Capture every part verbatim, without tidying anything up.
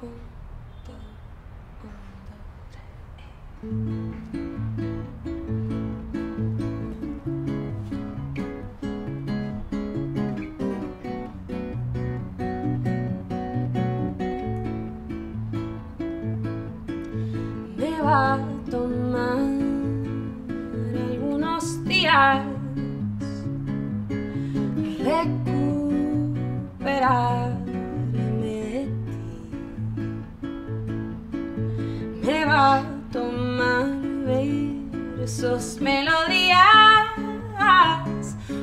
Me va a tomar algunos días recuperarme de ti. Me va a tomar ver sus melodías,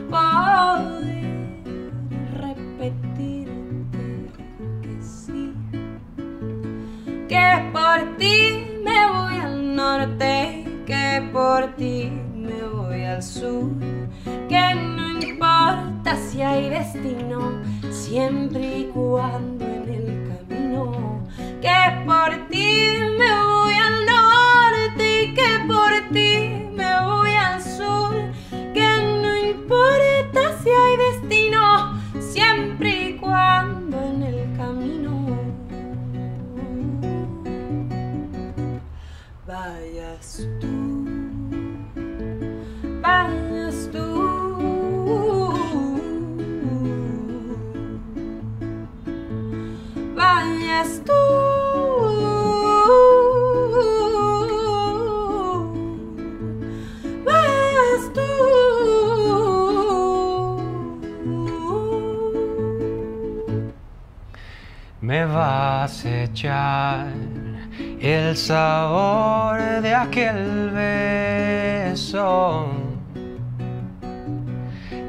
poder repetirte que sí, que por ti me voy al norte, que por ti me voy al sur, que no importa si hay destino, siempre y cuando en el camino, que por ti me voy al norte y que por ti me voy al sur, que no importa si hay destino, siempre y cuando en el camino vayas tú, vayas tú. Vayas tú, vayas tú. Me vas a echar el sabor de aquel beso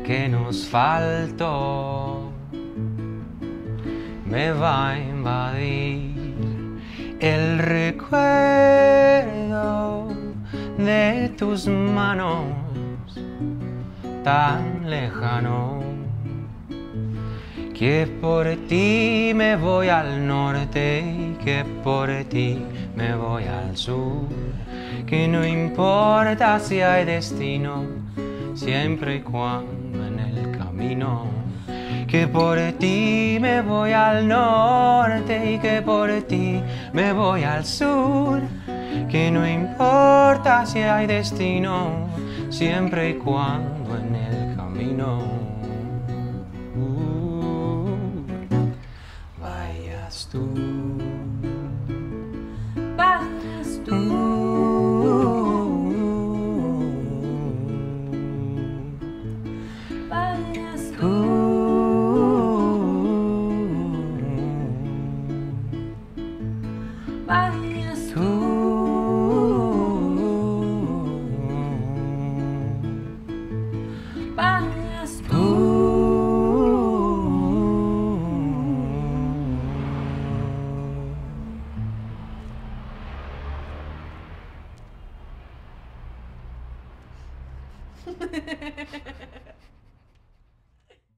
que nos faltó. Me va a invadir el recuerdo de tus manos tan lejano, que por ti me voy al norte y que por ti me voy al sur, que no importa si hay destino, siempre y cuando en el camino, que por ti me voy al norte y que por ti me voy al sur, que no importa si hay destino, siempre y cuando en el camino uh, vayas tú, vayas tú, uh, vayas tú. Vayas tú, vayas tú.